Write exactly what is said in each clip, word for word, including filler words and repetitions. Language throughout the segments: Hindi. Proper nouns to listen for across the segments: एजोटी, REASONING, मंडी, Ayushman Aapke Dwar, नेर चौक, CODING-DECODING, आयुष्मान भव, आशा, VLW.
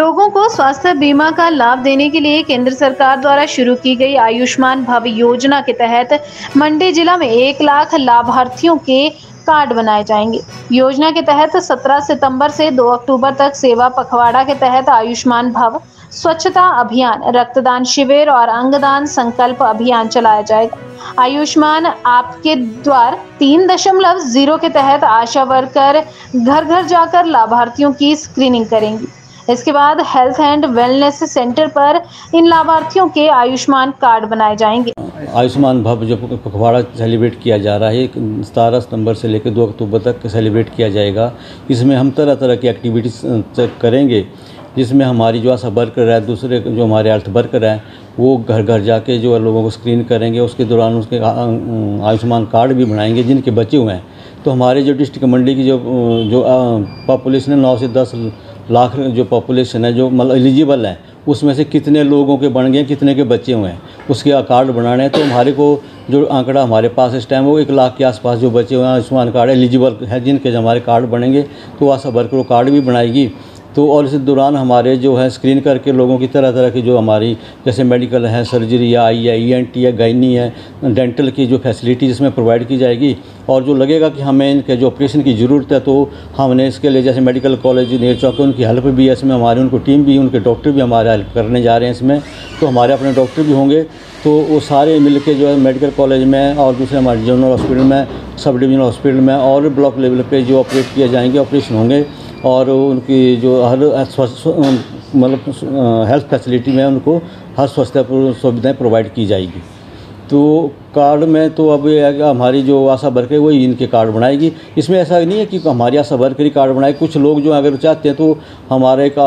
लोगों को स्वास्थ्य बीमा का लाभ देने के लिए केंद्र सरकार द्वारा शुरू की गई आयुष्मान भव योजना के तहत मंडी जिला में एक लाख लाभार्थियों के कार्ड बनाए जाएंगे। योजना के तहत सत्रह सितंबर से दो अक्टूबर तक सेवा पखवाड़ा के तहत आयुष्मान भव, स्वच्छता अभियान, रक्तदान शिविर और अंगदान संकल्प अभियान चलाया जाएगा। आयुष्मान आप के द्वार तीन दशमलव शून्य के तहत आशा वर्कर घर घर जाकर लाभार्थियों की स्क्रीनिंग करेंगी। इसके बाद हेल्थ एंड वेलनेस सेंटर पर इन लाभार्थियों के आयुष्मान कार्ड बनाए जाएंगे। आयुष्मान भव जो पखवाड़ा सेलिब्रेट किया जा रहा है सतारह सितंबर से लेकर दो अक्टूबर तक सेलिब्रेट किया जाएगा। इसमें हम तरह तरह की एक्टिविटीज करेंगे, जिसमें हमारी जो आशा वर्कर है, दूसरे जो हमारे हेल्थ वर्कर हैं, वो घर घर जाके जो लोगों को स्क्रीन करेंगे। उसके दौरान उसके आयुष्मान कार्ड भी बनाएंगे जिनके बचे हुए हैं। तो हमारे जो डिस्ट्रिक्ट मंडी की जो जो पॉपुलेशन है, नौ से दस लाख जो पॉपुलेशन है, जो मतलब एलिजिबल है, उसमें से कितने लोगों के बन गए, कितने के बचे हुए हैं, उसके कार्ड बनाने हैं। तो हमारे को जो आंकड़ा हमारे पास इस टाइम वो एक लाख के आसपास जो बचे हुए हैं आयुष्मान कार्ड एलिजिबल है, जिनके हमारे कार्ड बनेंगे। तो आशा वर्करों कार्ड भी बनाएगी। तो और इस दौरान हमारे जो है स्क्रीन करके लोगों की तरह तरह की जो हमारी जैसे मेडिकल है, सर्जरी या आई है, ई एन टी है, गायनी है, डेंटल की जो फैसिलिटी इसमें प्रोवाइड की जाएगी। और जो लगेगा कि हमें इनके जो ऑपरेशन की ज़रूरत है, तो हमने इसके लिए जैसे मेडिकल कॉलेज नेर चौक उनकी हेल्प भी है इसमें हमारी, उनको टीम भी, उनके डॉक्टर भी हमारे हेल्प करने जा रहे हैं इसमें। तो हमारे अपने डॉक्टर भी होंगे। तो वो सारे मिलके जो है मेडिकल कॉलेज में और दूसरे हमारे जनरल हॉस्पिटल में, सब डिवीजनल हॉस्पिटल में और ब्लॉक लेवल पे जो ऑपरेट किए जाएंगे, ऑपरेशन होंगे। और उनकी जो हर मतलब हेल्थ फैसिलिटी में उनको हर स्वास्थ्य सुविधाएँ प्रोवाइड की जाएगी। तो कार्ड में तो अब हमारी जो आशा वर्कर है वही इनके कार्ड बनाएगी। इसमें ऐसा नहीं है कि हमारी आशा वर्कर ही कार्ड बनाए। कुछ लोग जो अगर चाहते हैं तो हमारे एक,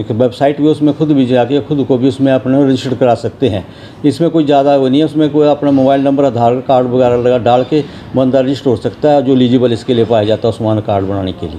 एक वेबसाइट भी उसमें खुद भी जाके खुद को भी उसमें अपने रजिस्टर करा सकते हैं। इसमें कोई ज़्यादा वो नहीं है, उसमें कोई अपना मोबाइल नंबर, आधार कार्ड वगैरह डाल के बंदा रजिस्टर हो सकता है, जो एलिजिबल इसके लिए पाया जाता है आयुष्मान कार्ड बनाने के लिए।